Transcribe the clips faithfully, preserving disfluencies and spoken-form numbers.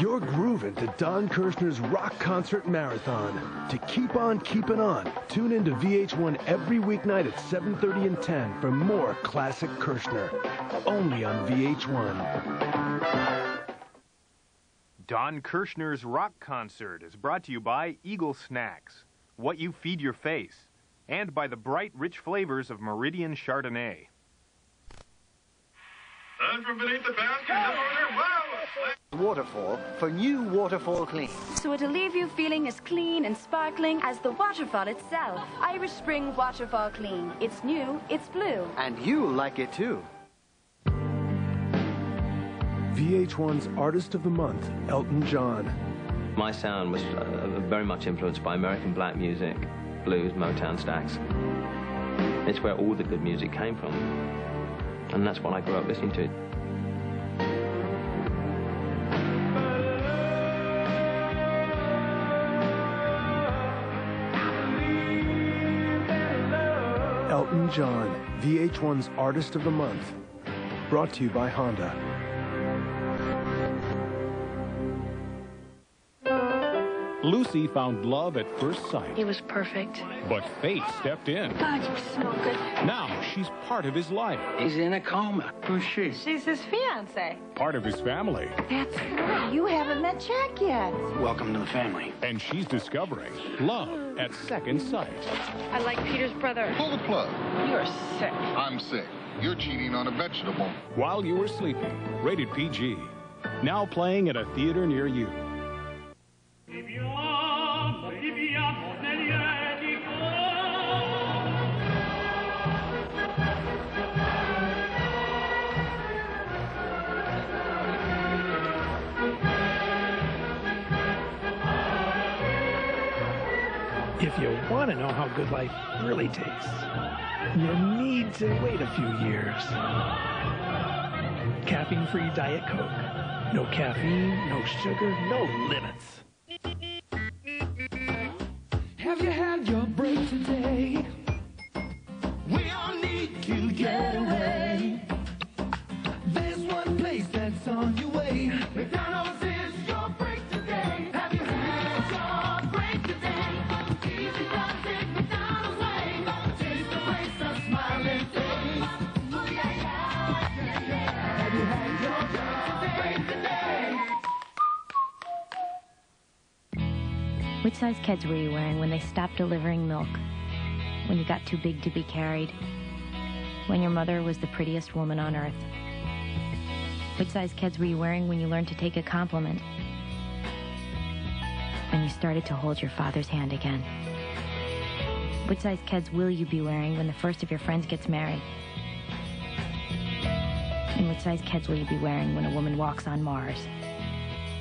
You're grooving to Don Kirshner's Rock Concert Marathon. To keep on keeping on, tune into V H one every weeknight at seven thirty and ten for more classic Kirshner. Only on V H one. Don Kirshner's Rock Concert is brought to you by Eagle Snacks, what you feed your face, and by the bright, rich flavors of Meridian Chardonnay. And from beneath the basket, Waterfall for new Waterfall Clean. So it'll leave you feeling as clean and sparkling as the waterfall itself. Irish Spring Waterfall Clean. It's new, it's blue. And you'll like it too. V H one's Artist of the Month, Elton John. My sound was uh, very much influenced by American black music, blues, Motown, stacks. It's where all the good music came from. And that's what I grew up listening to. Elton John, V H one's Artist of the Month, brought to you by Honda. Lucy found love at first sight. He was perfect. But fate stepped in. God, you smell good. Now she's part of his life. He's in a coma. Who's she? She's his fiancée. Part of his family. That's right. You haven't met Jack yet. Welcome to the family. And she's discovering love at second sight. I like Peter's brother. Pull the plug. You're sick. I'm sick. You're cheating on a vegetable. While You Were Sleeping. Rated P G. Now playing at a theater near you. If you want to know how good life really tastes, you need to wait a few years. Caffeine Free Diet Coke. No caffeine, no sugar, no limits. Have you had your break today? We all need to get away. There's one place that's on your way. McDonald's is your break today. Have you had your break today? Easy does it McDonald's way. Don't taste the place of smiling face. Oh yeah, yeah, yeah, yeah. Have you had your break today? Which size Keds were you wearing when they stopped delivering milk? When you got too big to be carried? When your mother was the prettiest woman on earth? Which size Keds were you wearing when you learned to take a compliment? When you started to hold your father's hand again? Which size Keds will you be wearing when the first of your friends gets married? And which size Keds will you be wearing when a woman walks on Mars?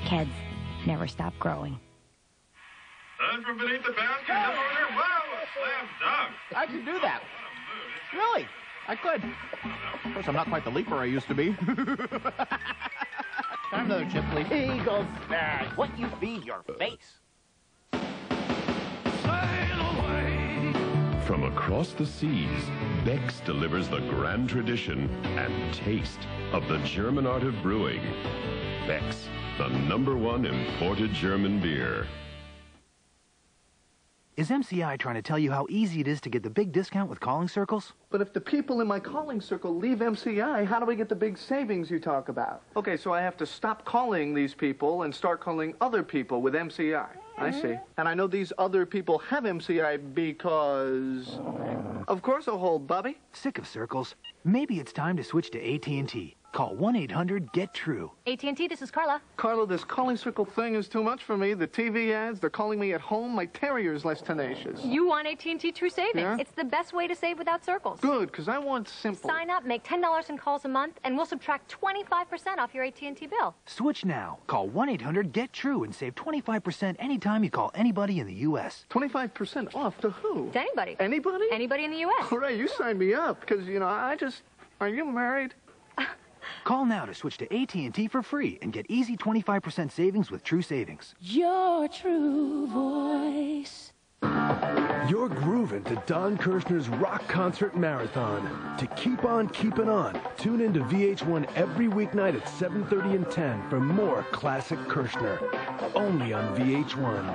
Keds never stop growing. And from beneath the basket, oh! Wow! Slam dunk. I could do that. Really? I could. Of course, I'm not quite the leaper I used to be. Time another chip, please. Eagle Snacks. What you feed your face. Sail away. From across the seas, Beck's delivers the grand tradition and taste of the German art of brewing. Beck's, the number one imported German beer. Is M C I trying to tell you how easy it is to get the big discount with calling circles? But if the people in my calling circle leave M C I, how do I get the big savings you talk about? Okay, so I have to stop calling these people and start calling other people with M C I. I see. And I know these other people have M C I because... Of course I'll hold, Bobby. Sick of circles. Maybe it's time to switch to A T and T. Call one eight hundred get true. A T and T, this is Carla. Carla, this calling circle thing is too much for me. The T V ads, they're calling me at home. My terrier's less tenacious. You want A T and T True Savings. Yeah? It's the best way to save without circles. Good, because I want simple. Sign up, make ten dollars in calls a month, and we'll subtract twenty-five percent off your A T and T bill. Switch now. Call one eight hundred get true and save twenty-five percent anytime you call anybody in the U S twenty-five percent off to who? To anybody. Anybody? Anybody in the U S Hooray, you signed me up, because, you know, I just... Are you married? Call now to switch to A T and T for free and get easy twenty-five percent savings with True Savings. Your true voice. You're grooving to Don Kirshner's Rock Concert Marathon. To keep on keeping on, tune in to V H one every weeknight at seven thirty and ten for more classic Kirshner. Only on V H one.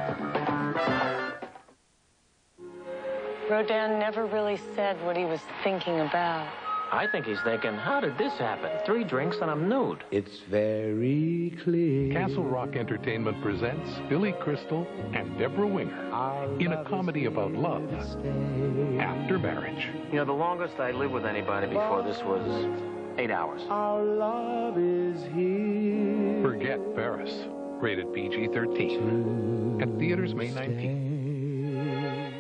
Rodin never really said what he was thinking about. I think he's thinking, how did this happen? Three drinks and I'm nude. It's very clear. Castle Rock Entertainment presents Billy Crystal and Debra Winger in a comedy about love after marriage. You know, the longest I lived with anybody before this was eight hours. Our love is here. Forget Paris, rated P G thirteen, at theaters May nineteenth.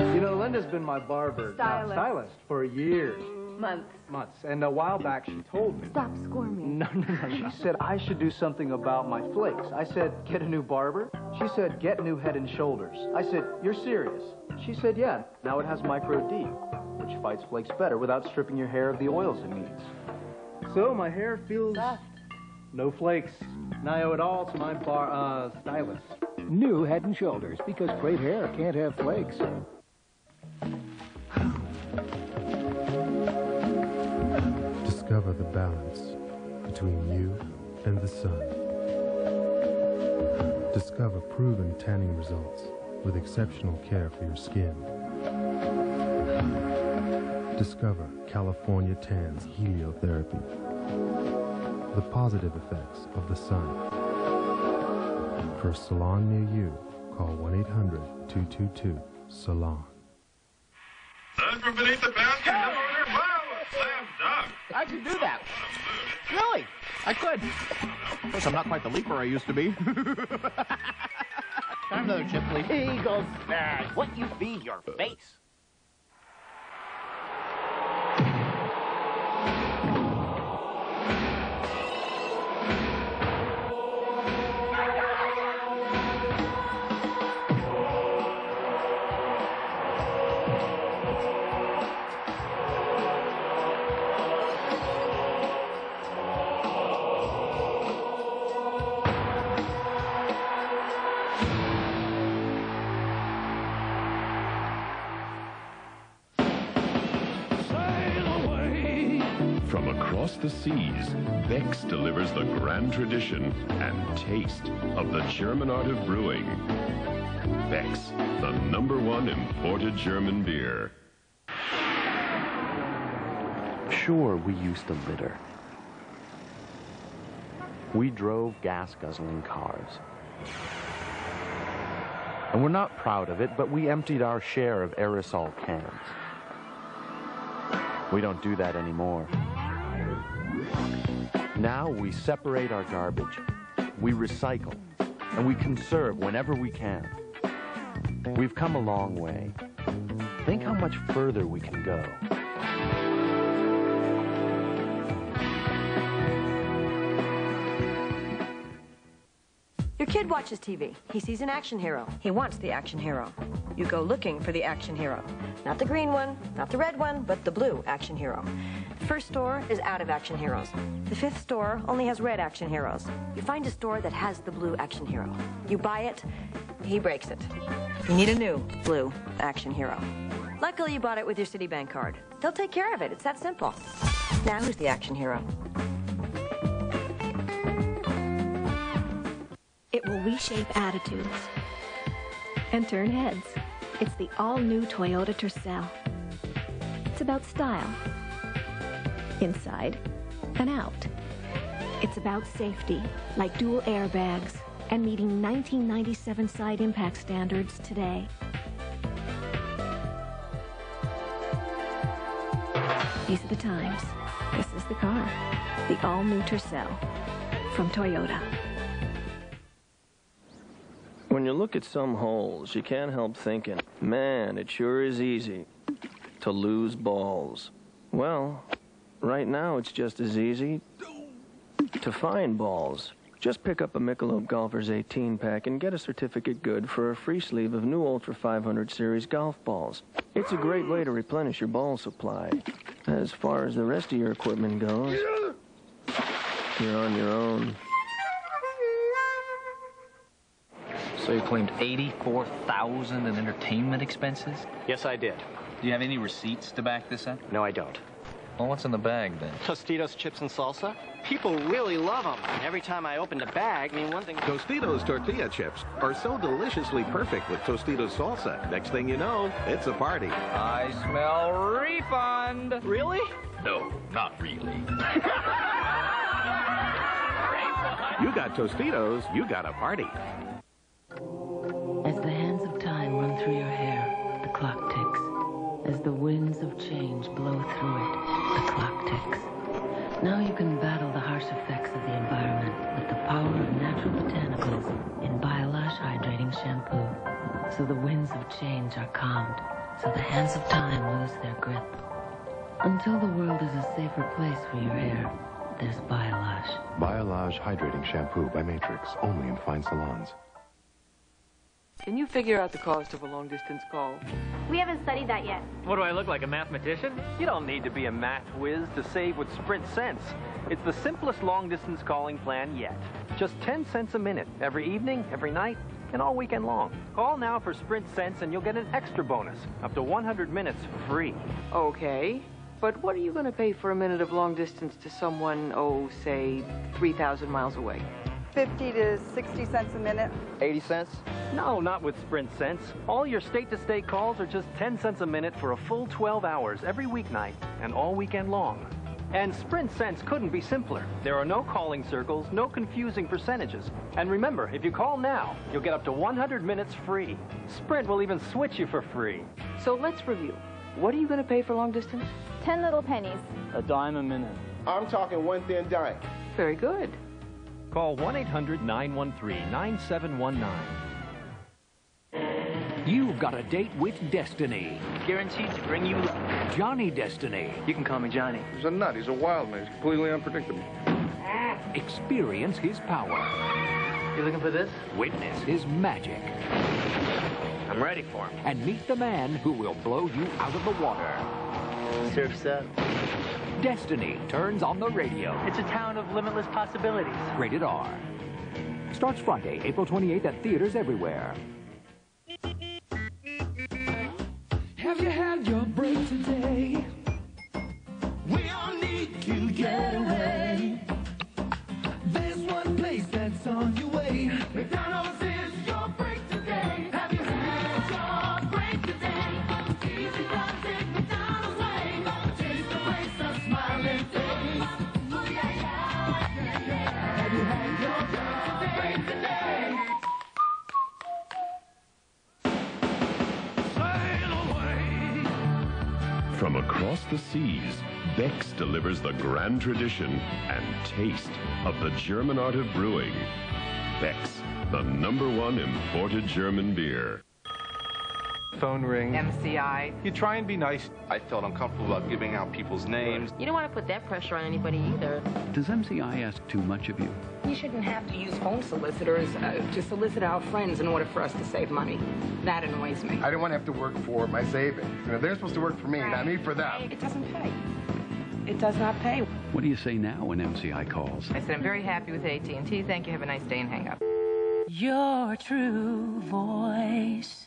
You know, Linda's been my barber, stylist, stylist for years. Months. Months. And a while back, she told me. Stop squirming. No, no, no. She said I should do something about my flakes. I said, get a new barber. She said, get new Head and Shoulders. I said, you're serious? She said, yeah. Now it has Micro D, which fights flakes better without stripping your hair of the oils it needs. So my hair feels soft. No flakes. And I owe it all to my bar, uh, stylist. New Head and Shoulders, because great hair can't have flakes. Discover the balance between you and the sun. Discover proven tanning results with exceptional care for your skin. Discover California Tan's heliotherapy. The positive effects of the sun. For a salon near you, call one eight hundred two two two SALON. None from beneath the basket. Come over here. Wow, a slam dunk. I could do that. Really? I could. Of course, I'm not quite the leaper I used to be. Time another chip, please. Eagle Snacks. What you feed your face. The seas, Beck's delivers the grand tradition and taste of the German art of brewing. Beck's, the number one imported German beer. Sure, we used to litter. We drove gas-guzzling cars. And we're not proud of it, but we emptied our share of aerosol cans. We don't do that anymore. Now we separate our garbage, we recycle, and we conserve whenever we can. We've come a long way. Think how much further we can go. Your kid watches T V. He sees an action hero. He wants the action hero. You go looking for the action hero. Not the green one, not the red one, but the blue action hero. The first store is out of action heroes. The fifth store only has red action heroes. You find a store that has the blue action hero. You buy it, he breaks it. You need a new blue action hero. Luckily, you bought it with your Citibank card. They'll take care of it. It's that simple. Now who's the action hero? It will reshape attitudes and turn heads. It's the all-new Toyota Tercel. It's about style. Inside and out. It's about safety, like dual airbags, and meeting nineteen ninety-seven side impact standards today. These are the times. This is the car. The all-new Tercel from Toyota. When you look at some holes, you can't help thinking, man, it sure is easy to lose balls. Well, right now, it's just as easy to find balls. Just pick up a Michelob Golfers eighteen pack and get a certificate good for a free sleeve of new Ultra five hundred Series golf balls. It's a great way to replenish your ball supply. As far as the rest of your equipment goes, you're on your own. So you claimed eighty-four thousand dollars in entertainment expenses? Yes, I did. Do you have any receipts to back this up? No, I don't. Well, what's in the bag, then? Tostitos chips and salsa. People really love them. And every time I opened a bag, I mean, one thing... Tostitos tortilla chips are so deliciously perfect with Tostitos salsa. Next thing you know, it's a party. I smell refund. Really? No, not really. You got Tostitos, you got a party. As the hands of time run through your hair, the clock ticks. As the winds of change blow through it, the clock ticks. Now you can battle the harsh effects of the environment with the power of natural botanicals in Biolage hydrating shampoo. So the winds of change are calmed, so the hands of time lose their grip. Until the world is a safer place for your hair, there's Biolage. Biolage hydrating shampoo by Matrix, only in fine salons. Can you figure out the cost of a long-distance call? We haven't studied that yet. What do I look like, a mathematician? You don't need to be a math whiz to save with Sprint Sense. It's the simplest long-distance calling plan yet. Just ten cents a minute, every evening, every night, and all weekend long. Call now for Sprint Sense and you'll get an extra bonus, up to one hundred minutes for free. Okay, but what are you going to pay for a minute of long distance to someone, oh, say, three thousand miles away? fifty to sixty cents a minute. eighty cents? No, not with Sprint Sense. All your state-to-state calls are just ten cents a minute for a full twelve hours every weeknight and all weekend long. And Sprint Sense couldn't be simpler. There are no calling circles, no confusing percentages. And remember, if you call now, you'll get up to one hundred minutes free. Sprint will even switch you for free. So let's review. What are you going to pay for long distance? Ten little pennies. A dime a minute. I'm talking one thin dime. Very good. Call one eight hundred nine one three nine seven one nine. You've got a date with Destiny. Guaranteed to bring you luck. Johnny Destiny. You can call me Johnny. He's a nut. He's a wild man. He's completely unpredictable. Experience his power. You looking for this? Witness his magic. I'm ready for him. And meet the man who will blow you out of the water. Surf's up. Destiny turns on the radio. It's a town of limitless possibilities. Rated R. Starts Friday, April twenty-eighth at theaters everywhere. Have you had your break today? We all need to get away. There's one place that's on your way. McDonald's is your break today. Have you had your break today? Easy does it McDonald's way. Taste the place, a smiling face. Oh yeah, yeah, yeah, yeah. Have you had your break today? From across the seas, Beck's delivers the grand tradition and taste of the German art of brewing. Beck's, the number one imported German beer. Phone ring. M C I. You try and be nice. I felt uncomfortable about giving out people's names. You don't want to put that pressure on anybody either. Does M C I ask too much of you? You shouldn't have to use home solicitors uh, to solicit our friends in order for us to save money. That annoys me. I don't want to have to work for my savings. You know, they're supposed to work for me, right. Not me for them. It doesn't pay. It does not pay. What do you say now when M C I calls? I said, I'm very happy with A T and T. Thank you. Have a nice day, and hang up. Your true voice.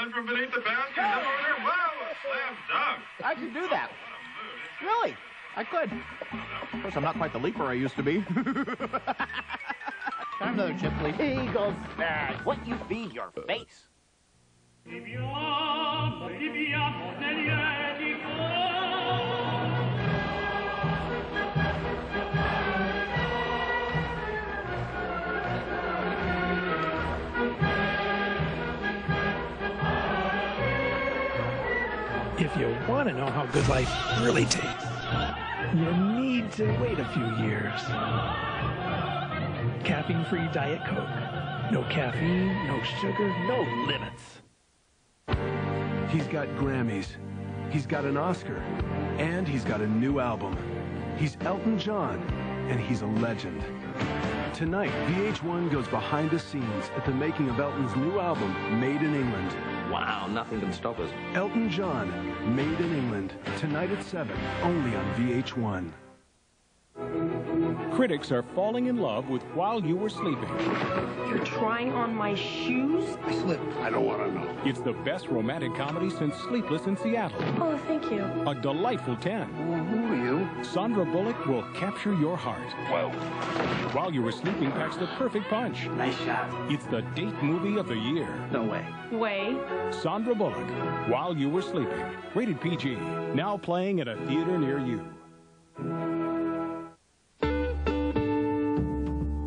None from beneath the basket. Come over here. Wow, a slam dunk. I could do that. Oh, really? I could. Of course, I'm not quite the leaper I used to be. Time another chip, please. Eagle Snacks. What you be, your face. If you love, if you up, then you had to go. If you want to know how good life really tastes, you need to wait a few years. Caffeine Free Diet Coke. No caffeine, no sugar, no limits. He's got Grammys. He's got an Oscar. And he's got a new album. He's Elton John, and he's a legend. Tonight, V H one goes behind the scenes at the making of Elton's new album, Made in England. Wow, nothing can stop us. Elton John, Made in England, tonight at seven, only on V H one. critics are falling in love with While You Were Sleeping. You're trying on my shoes? I slipped. I don't want to know. It's the best romantic comedy since Sleepless in Seattle. Oh, thank you. A delightful ten. Well, who are you? Sandra Bullock will capture your heart. Whoa. While You Were Sleeping packs the perfect punch. Nice shot. It's the date movie of the year. No way. Way. Sandra Bullock, While You Were Sleeping. Rated P G. Now playing at a theater near you.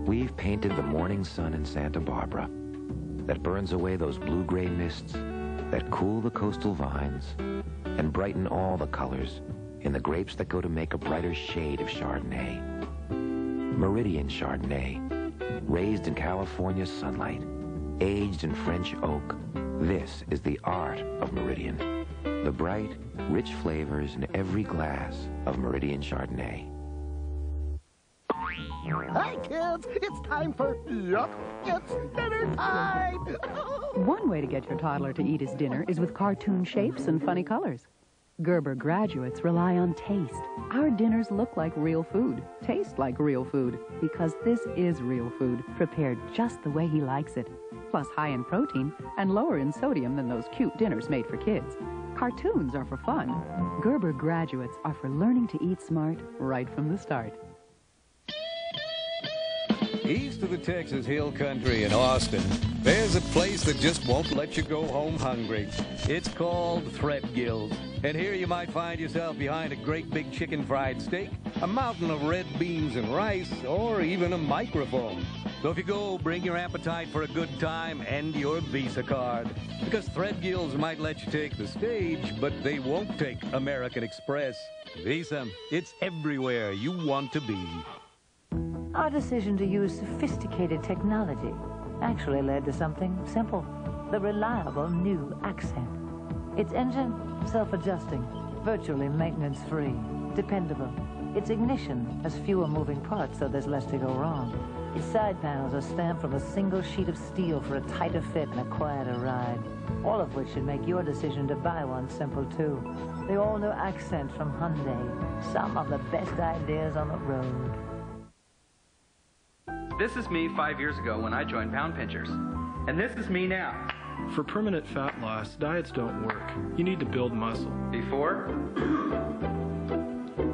We've painted the morning sun in Santa Barbara that burns away those blue-gray mists that cool the coastal vines and brighten all the colors in the grapes that go to make a brighter shade of Chardonnay. Meridian Chardonnay, raised in California sunlight, aged in French oak. This is the art of Meridian. The bright, rich flavors in every glass of Meridian Chardonnay. Hi, kids! It's time for Yuck! It's dinner time! One way to get your toddler to eat his dinner is with cartoon shapes and funny colors. Gerber Graduates rely on taste. Our dinners look like real food, taste like real food, because this is real food, prepared just the way he likes it. Plus high in protein and lower in sodium than those cute dinners made for kids. Cartoons are for fun. Gerber Graduates are for learning to eat smart right from the start. East of the Texas Hill Country in Austin, there's a place that just won't let you go home hungry. It's called Threadgill's. And here you might find yourself behind a great big chicken fried steak, a mountain of red beans and rice, or even a microphone. So if you go, bring your appetite for a good time and your Visa card. Because Threadgill's might let you take the stage, but they won't take American Express. Visa, it's everywhere you want to be. Our decision to use sophisticated technology actually led to something simple, the reliable new Accent. Its engine, self-adjusting, virtually maintenance-free, dependable. Its ignition has fewer moving parts, so there's less to go wrong. Its side panels are stamped from a single sheet of steel for a tighter fit and a quieter ride, all of which should make your decision to buy one simple, too. The all-new Accent from Hyundai, some of the best ideas on the road. This is me five years ago when I joined Pound Pinchers. And this is me now. For permanent fat loss, diets don't work. You need to build muscle. Before,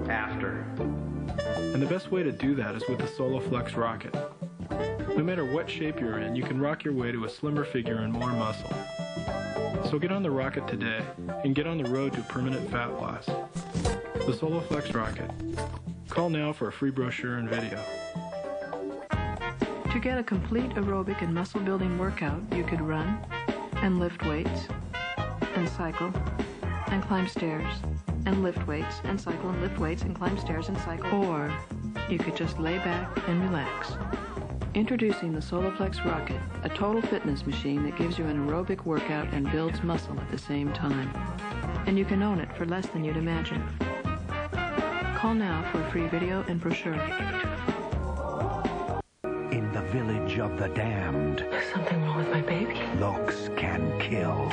after. And the best way to do that is with the SoloFlex rocket. No matter what shape you're in, you can rock your way to a slimmer figure and more muscle. So get on the rocket today and get on the road to permanent fat loss. The SoloFlex rocket. Call now for a free brochure and video. To get a complete aerobic and muscle-building workout, you could run and lift weights and cycle and climb stairs and lift weights and cycle and lift weights and climb stairs and cycle. Or you could just lay back and relax. Introducing the SoloFlex Rocket, a total fitness machine that gives you an aerobic workout and builds muscle at the same time. And you can own it for less than you'd imagine. Call now for a free video and brochure. In the Village of the Damned. There's something wrong with my baby. Looks can kill.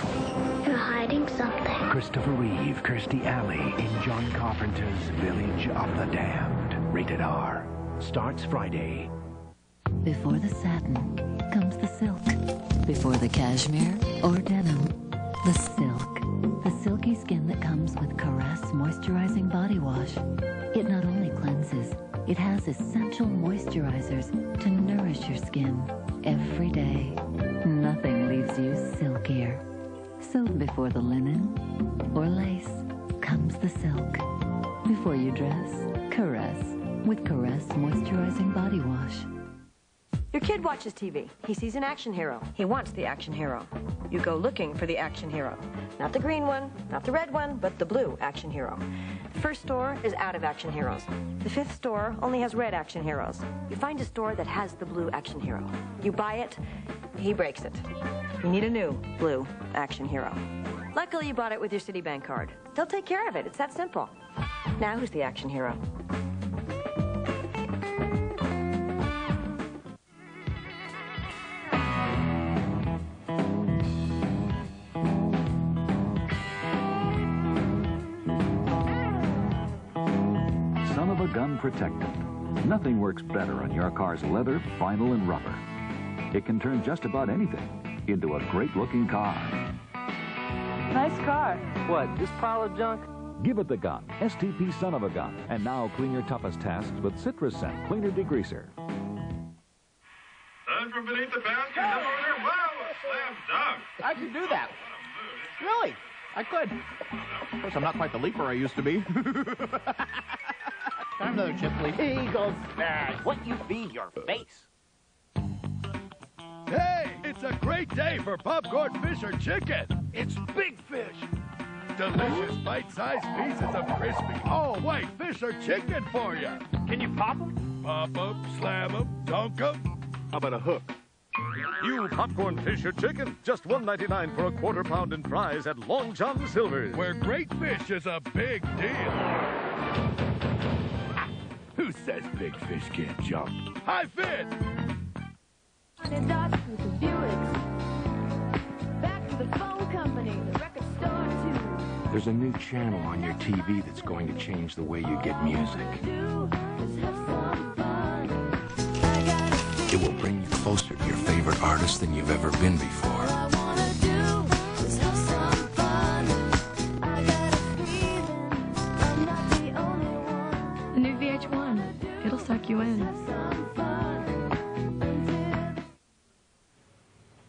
You're hiding something. Christopher Reeve, Kirstie Alley in John Carpenter's Village of the Damned. Rated R. Starts Friday. Before the satin comes the silk. Before the cashmere or denim, the silk. The silky skin that comes with Caress Moisturizing Body Wash. It not only cleanses, it has essential moisturizers to nourish your skin every day. Nothing leaves you silkier. So before the linen or lace comes the silk. Before you dress, caress with Caress Moisturizing Body Wash. Your kid watches T V. He sees an action hero. He wants the action hero. You go looking for the action hero. Not the green one, not the red one, but the blue action hero. The first store is out of action heroes. The fifth store only has red action heroes. You find a store that has the blue action hero. You buy it, he breaks it. You need a new blue action hero. Luckily, you bought it with your Citibank card. They'll take care of it. It's that simple. Now who's the action hero? Protectant. Nothing works better on your car's leather, vinyl, and rubber. It can turn just about anything into a great-looking car. Nice car. What, this pile of junk? Give it the gun, S T P son of a gun. And now clean your toughest tasks with Citrus Scent Cleaner Degreaser. Then from beneath the basket, come over there. Wow, a slam dunk. I can do that. Oh, really? I could. Of course, I'm not quite the leaper I used to be. Time though, Chipley. Eagle Snacks. What you feed your face. Hey, it's a great day for popcorn fish or chicken. It's big fish. Delicious bite-sized pieces of crispy all-white fish or chicken for you. Can you pop them? Pop them, slam them, dunk them. How about a hook? New popcorn fish or chicken, just one ninety-nine for a quarter pound in fries at Long John Silver's, where great fish is a big deal. Who says big fish can't jump? High fit! Back to the phone company, the record store too. There's a new channel on your T V that's going to change the way you get music. It will bring you closer to your favorite artist than you've ever been before. The new V H one, it'll suck you in.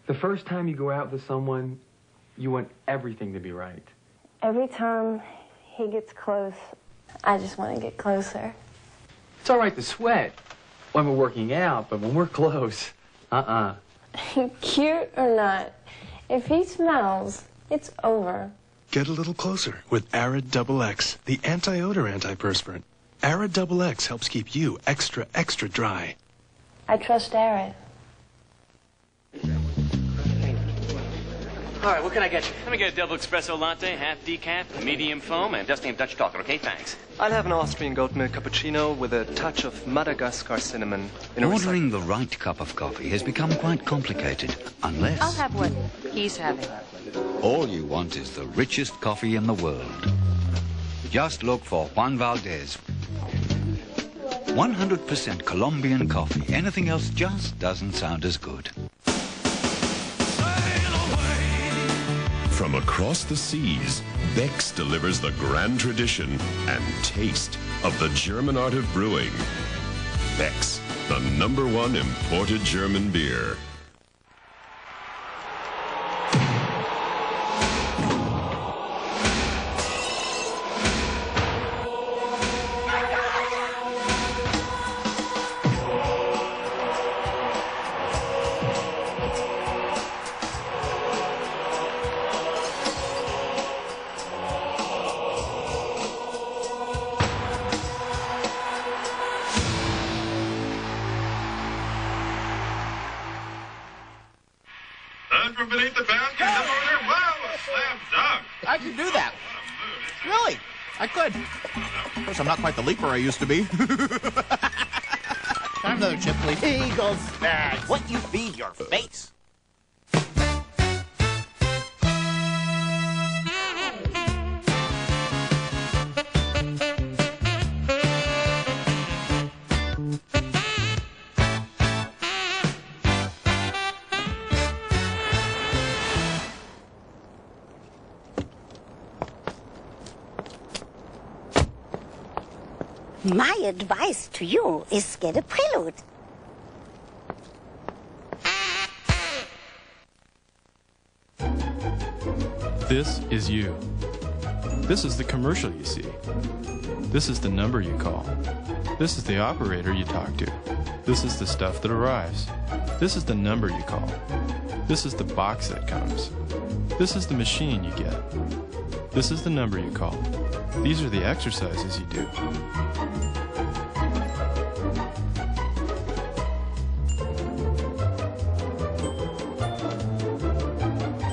The first time you go out with someone, you want everything to be right. Every time he gets close, I just want to get closer. It's all right to sweat when we're working out, but when we're close, uh-uh. Cute or not, if he smells, it's over. Get a little closer with Arid X X, the anti-odor antiperspirant. Arid X X helps keep you extra, extra dry. I trust Arid. All right, what can I get you? Let me get a double espresso latte, half decaf, medium foam, and dusting of Dutch chocolate, okay? Thanks. I'll have an Austrian goat milk cappuccino with a touch of Madagascar cinnamon. In Ordering the right cup of coffee has become quite complicated, unless... I'll have what he's having. All you want is the richest coffee in the world. Just look for Juan Valdez. one hundred percent Colombian coffee. Anything else just doesn't sound as good. From across the seas, Beck's delivers the grand tradition and taste of the German art of brewing. Beck's, the number one imported German beer. I'm not quite the leaper I used to be. Time though, Chipley. Eagle Snacks. What you feed your face. My advice to you is get a prelude. This is you. This is the commercial you see. This is the number you call. This is the operator you talk to. This is the stuff that arrives. This is the number you call. This is the box that comes. This is the machine you get. This is the number you call. These are the exercises you do.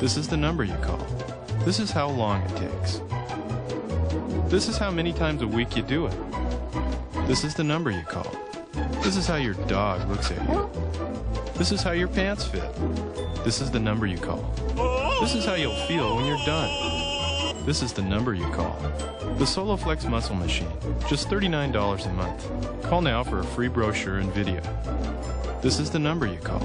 This is the number you call. This is how long it takes. This is how many times a week you do it. This is the number you call. This is how your dog looks at you. This is how your pants fit. This is the number you call. This is how you'll feel when you're done. this is the number you call. The SoloFlex Muscle Machine, just thirty-nine dollars a month. Call now for a free brochure and video. This is the number you call.